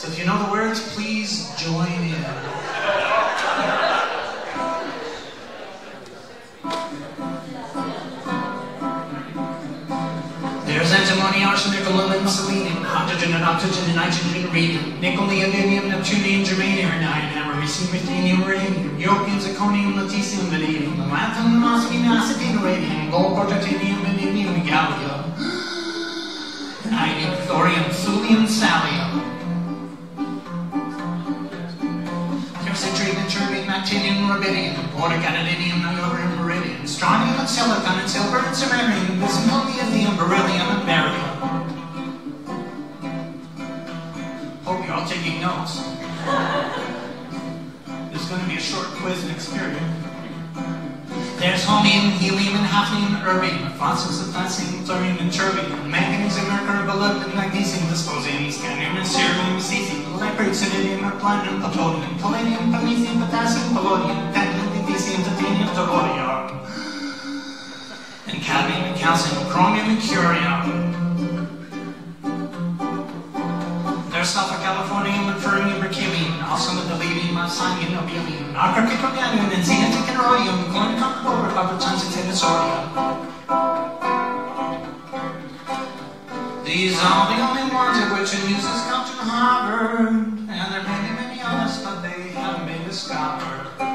So if you know the words, please join in. There's antimony, arsenic, aluminum, selenium, hydrogen and oxygen and nitrogen, radium, nickel, neodymium, neptunium, germanium, iodine, americium, ruthenium, uranium, europium, zirconium, lutetium, vanadium, lanthanum, osmium, acidine, radium, gold, protactinium, indium, gallium, iodine, thorium, thulium, salium. Citrine, tritium, actinium, rubidium, boric, gadolinium, niobium, baridium, strontium, and silicon, and silver, and samarium, bismuth, lithium, beryllium, and barium. Hope you're all taking notes. There's going to be a short quiz next period. There's holmium, helium, and hafnium, and erbium, phosphorus, potassium, thorium, and terbium, manganese, and mercury, molybdenum, magnesium, dysprosium, scandium, and cerium, cesium, leprate, selenium, and platinum, plutonium, palladium, promethium, potassium, polonium, tantalum, lutetium, titanium, thorium, and cadmium, and calcium, chromium, and curium. There's sulfur, californium, and fermium, berkelium, arsenium, delirium, arsenium, nobelium, acrococonium, and xenatic, and rhodium, coin, copper, copper, tungsten, and sodium. These are the only ones of which in use is Compton Harvard, and there may be many others, but they haven't been discovered.